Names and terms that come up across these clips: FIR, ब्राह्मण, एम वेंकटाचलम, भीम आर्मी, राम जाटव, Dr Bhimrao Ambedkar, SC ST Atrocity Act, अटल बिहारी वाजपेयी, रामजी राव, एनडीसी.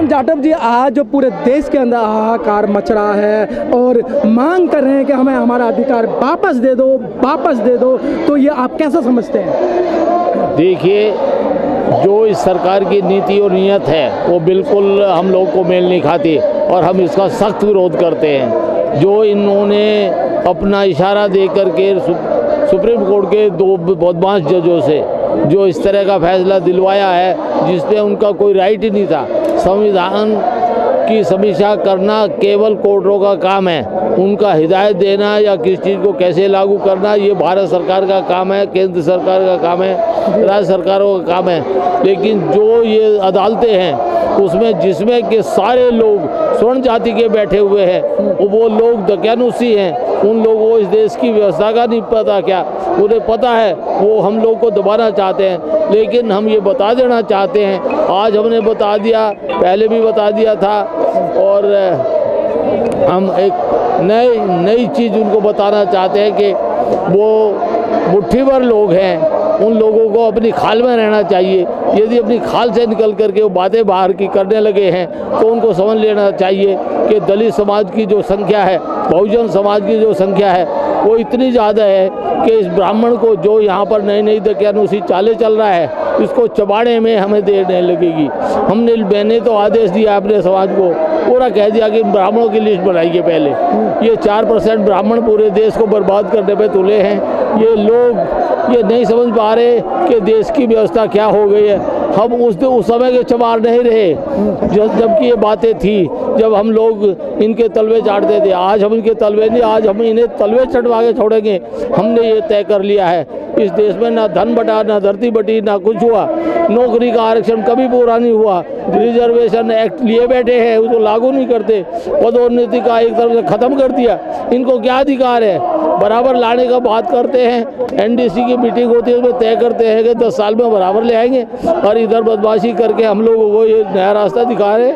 राम जाटव जी, आज जो पूरे देश के अंदर हाहाकार मच रहा है और मांग कर रहे हैं कि हमें हमारा अधिकार वापस दे दो, वापस दे दो, तो ये आप कैसा समझते हैं? देखिए, जो इस सरकार की नीति और नीयत है वो बिल्कुल हम लोग को मेल नहीं खाती और हम इसका सख्त विरोध करते हैं। जो इन्होंने अपना इशारा दे करके सुप्रीम कोर्ट के दो बदमाश जजों से जो इस तरह का फैसला दिलवाया है जिस पे उनका कोई राइट ही नहीं था। संविधान की समीक्षा करना केवल कोर्टों का काम है, उनका हिदायत देना या किस चीज़ को कैसे लागू करना ये भारत सरकार का काम है, केंद्र सरकार का काम है, राज्य सरकारों का काम है। लेकिन जो ये अदालतें हैं उसमें जिसमें के सारे लोग स्वर्ण जाति के बैठे हुए हैं, वो लोग दकियानुसी हैं, उन लोगों को इस देश की व्यवस्था का नहीं पता, क्या उन्हें पता है? वो हम लोग को दबाना चाहते हैं। लेकिन हम ये बता देना चाहते हैं, आज हमने बता दिया, पहले भी बता दिया था, और हम एक नई चीज़ उनको बताना चाहते हैं कि वो मुट्ठीभर लोग हैं, उन लोगों को अपनी खाल में रहना चाहिए। यदि अपनी खाल से निकल करके वो बातें बाहर की करने लगे हैं तो उनको समझ लेना चाहिए कि दलित समाज की जो संख्या है, बहुजन समाज की जो संख्या है, वो इतनी ज़्यादा है कि इस ब्राह्मण को जो यहाँ पर नई दकियानुसी चाले चल रहा है इसको चबाड़े में हमें देर नहीं लगेगी। मैंने तो आदेश दिया अपने समाज को, पूरा कह दिया कि ब्राह्मणों की लिस्ट बनाइए। पहले ये 4% ब्राह्मण पूरे देश को बर्बाद करने पर तुले हैं। ये लोग ये नहीं समझ पा रहे कि देश की व्यवस्था क्या हो गई है। हम उस समय के चमार नहीं रहे जबकि ये बातें थी, जब हम लोग इनके तलवे चाटते थे। आज हम इनके तलवे नहीं, आज हम इन्हें तलवे चटवा के छोड़ेंगे। हमने ये तय कर लिया है, इस देश में ना धन बटा, ना धरती बटी, ना कुछ हुआ। नौकरी का आरक्षण कभी पूरा नहीं हुआ। रिजर्वेशन एक्ट लिए बैठे हैं, उसको लागू नहीं करते। पदोन्नति का एक तरफ से ख़त्म कर दिया। इनको क्या अधिकार है? बराबर लाने का बात करते हैं। एनडीसी की मीटिंग होती है, उसमें तय करते हैं कि 10 साल में बराबर ले आएंगे, और इधर बदमाशी करके हम लोगों को ये नया रास्ता दिखा रहे।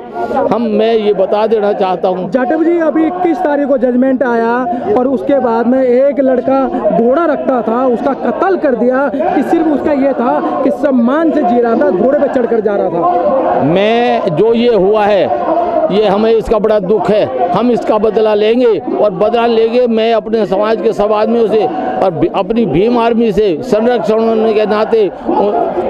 मैं ये बता देना चाहता हूँ जाटव जी, अभी 21 तारीख को जजमेंट आया और उसके बाद में एक लड़का घोड़ा रखता था, उसका कत्ल कर दिया कि सिर्फ उसका ये था कि सम्मान से जी रहा था, घोड़े पर चढ़कर जा रहा था। मैं जो ये हुआ है ये हमें इसका बड़ा दुख है। हम इसका बदला लेंगे और बदला लेंगे। मैं अपने समाज के सब आदमियों से और अपनी भीम आर्मी से संरक्षण के नाते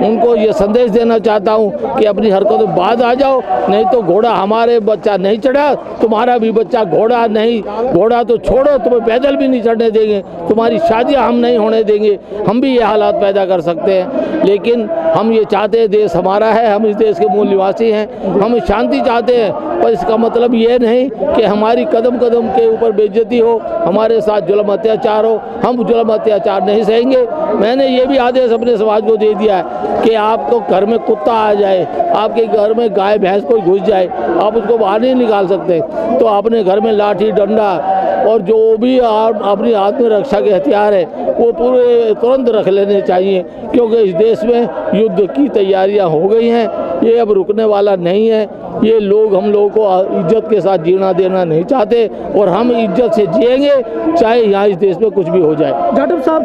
उनको ये संदेश देना चाहता हूँ कि अपनी हरकतों में बाद आ जाओ, नहीं तो घोड़ा हमारे बच्चा नहीं चढ़ा, तुम्हारा भी बच्चा घोड़ा नहीं, घोड़ा तो छोड़ो, तुम्हें पैदल भी नहीं चढ़ने देंगे, तुम्हारी शादियाँ हम नहीं होने देंगे। हम भी ये हालात पैदा कर सकते हैं, लेकिन हम ये चाहते हैं देश हमारा है, हम इस देश के मूल निवासी हैं, हम शांति चाहते हैं। पर इसका मतलब ये नहीं कि हमारी कदम कदम के ऊपर बेइज्जती हो, हमारे साथ जुल्म अत्याचार हो। हम जुल्म अत्याचार नहीं सहेंगे। मैंने ये भी आदेश अपने समाज को दे दिया है कि आप तो घर में कुत्ता आ जाए, आपके घर में गाय भैंस कोई घुस जाए, आप उसको बाहर नहीं निकाल सकते, तो आपने घर में लाठी डंडा और जो भी आप अपनी आत्मरक्षा के हथियार है वो पूरे तुरंत रख लेने चाहिए, क्योंकि इस देश में युद्ध की तैयारियां हो गई हैं। ये अब रुकने वाला नहीं है। ये लोग हम लोगों को इज्जत के साथ जीना देना नहीं चाहते और हम इज्जत से जिएंगे, चाहे यहाँ इस देश में कुछ भी हो जाए। जाटव साहब,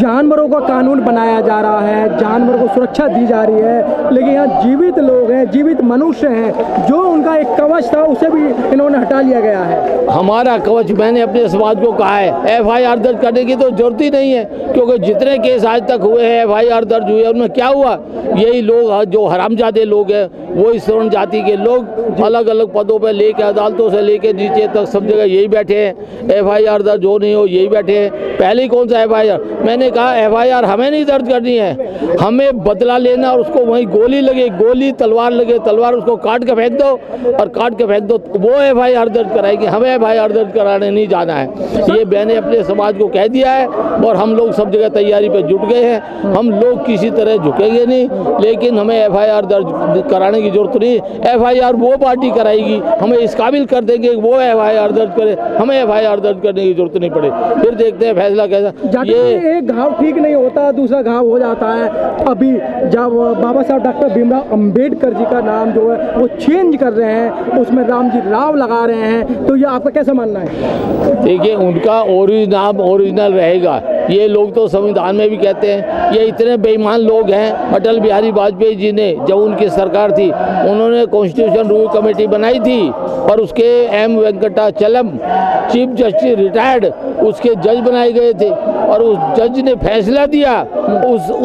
जानवरों का कानून बनाया जा रहा है, जानवरों को सुरक्षा दी जा रही है, लेकिन यहाँ जीवित लोग हैं, जीवित मनुष्य हैं, जो उनका एक कवच था उसे भी इन्होंने हटा लिया गया है। हमारा कवच, मैंने अपने समाज को कहा है, FIR दर्ज करने की तो जरूरत ही नहीं है, क्योंकि जितने केस आज तक हुए हैं FIR दर्ज हुए, उनमें क्या हुआ? यही लोग जो हरामजादे लोग हैं, वही स्वर्ण जाति के लोग अलग अलग पदों पर लेके, अदालतों से लेके नीचे तक सब जगह यही बैठे हैं। FIR दर्ज हो नहीं हो, यही बैठे हैं। पहले कौन सा FIR? मैंने कहा FIR हमें नहीं दर्ज करनी है, हमें बदला लेना, और उसको वहीं गोली लगे गोली, तलवार लगे तलवार, उसको काट के फेंक दो और काट के फेंक दो, वो FIR दर्ज कराएगी। हमें FIR दर्ज कराने नहीं जाना है। ये मैंने अपने समाज को कह दिया है और हम लोग सब जगह तैयारी पर जुट गए हैं। हम लोग किसी तरह झुकेंगे नहीं, लेकिन हमें FIR दर्ज कराने की जरूरत नहीं। FIR वो पार्टी कराएगी, हमें इस काबिल कर देंगे, वो FIR दर्ज करे, हमें FIR दर्ज करने की जरूरत नहीं पड़े। फिर देखते हैं फैसला कैसा। ये एक घाव ठीक नहीं होता, दूसरा घाव हो जाता है। अभी जब बाबा साहब डॉक्टर भीमराव अंबेडकर जी का नाम जो है वो चेंज कर रहे हैं, उसमें रामजी राव लगा रहे हैं, तो ये आपका कैसा मानना है? देखिए, उनका ओरिजिनल नाम ओरिजिनल रहेगा, ये लोग तो संविधान में भी कहते हैं, ये इतने बेईमान लोग हैं। अटल बिहारी वाजपेयी जी ने, जब उनकी सरकार थी, उन्होंने कॉन्स्टिट्यूशन रिव्यू कमेटी बनाई थी, पर उसके एम वेंकटाचलम chief justice retired, उसके जज बनाए गए थे और उस जज ने फैसला दिया।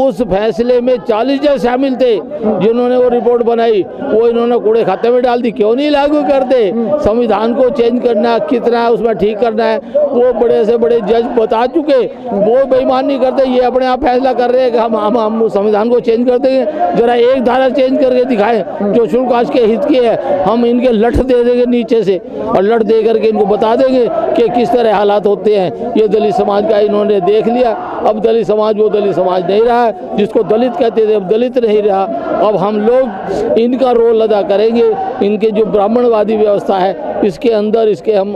उस फैसले में 40 जज शामिल थे जिन्होंने वो रिपोर्ट बनाई, वो इन्होंने कूड़े खाते में डाल दी। क्यों नहीं लागू करते? संविधान को चेंज करना कितना, उसमें ठीक करना है, वो बड़े से बड़े जज बता चुके। वो बेईमान नहीं करते, ये अपने आप फैसला कर रहे हैं कि हम संविधान को चेंज कर देंगे। जरा एक धारा चेंज करके दिखाएं जो शुल्क आज के हित की है, हम इनके लठ दे देंगे नीचे से, और लठ दे करके इनको बता देंगे कि किस तरह हालात होते हैं। ये दलित समाज का इन्होंने देख लिया। अब दलित समाज वो दलित समाज नहीं रहा है, जिसको दलित कहते थे अब दलित नहीं रहा। अब हम लोग इनका रोल अदा करेंगे। इनके जो ब्राह्मणवादी व्यवस्था है, इसके अंदर हम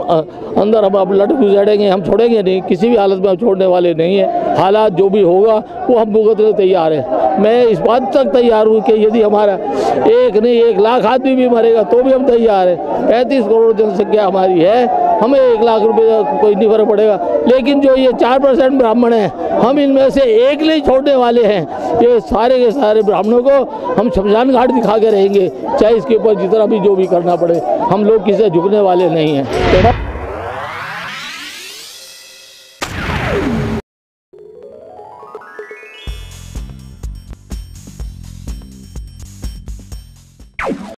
अब लट गुजरेंगे, हम छोड़ेंगे नहीं, किसी भी हालत में हम छोड़ने वाले नहीं है। हालात जो भी होगा वो हम भुगतने तैयार हैं। मैं इस बात तक तैयार हूँ कि यदि हमारा एक नहीं 1 लाख आदमी भी मरेगा तो भी हम तैयार हैं। 35 करोड़ जनसंख्या हमारी है, हमें 1 लाख रुपए का कोई नहीं फर्क पड़ेगा। लेकिन जो ये 4% ब्राह्मण हैं, हम इनमें से एक नहीं छोड़ने वाले हैं। ये सारे के सारे ब्राह्मणों को हम शमशान घाट दिखा के रहेंगे, चाहे इसके ऊपर जितना भी जो भी करना पड़े। हम लोग किसी झुकने वाले नहीं हैं।